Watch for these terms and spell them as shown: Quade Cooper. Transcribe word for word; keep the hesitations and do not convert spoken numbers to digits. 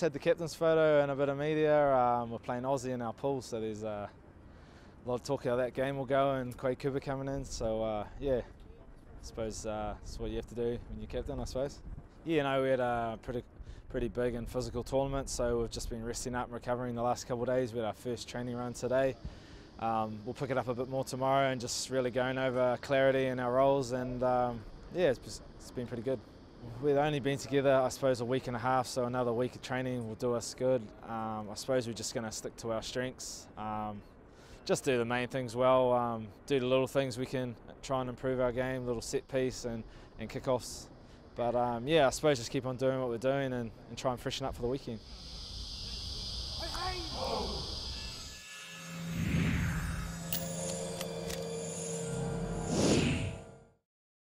just had the captain's photo and a bit of media. Um, we're playing Aussie in our pool, so there's uh, a lot of talk how that game will go and Quade Cooper coming in. So uh, yeah, I suppose uh, that's what you have to do when you're captain, I suppose. Yeah, no, we had a pretty, pretty big and physical tournament, so we've just been resting up and recovering the last couple of days. We had our first training run today. Um, we'll pick it up a bit more tomorrow and just really going over clarity in our roles, and um, yeah, it's, it's been pretty good. We've only been together, I suppose, a week and a half, so another week of training will do us good. Um, I suppose we're just going to stick to our strengths, um, just do the main things well, um, do the little things we can try and improve our game, little set piece and, and kickoffs. But um, yeah, I suppose just keep on doing what we're doing and, and try and freshen up for the weekend.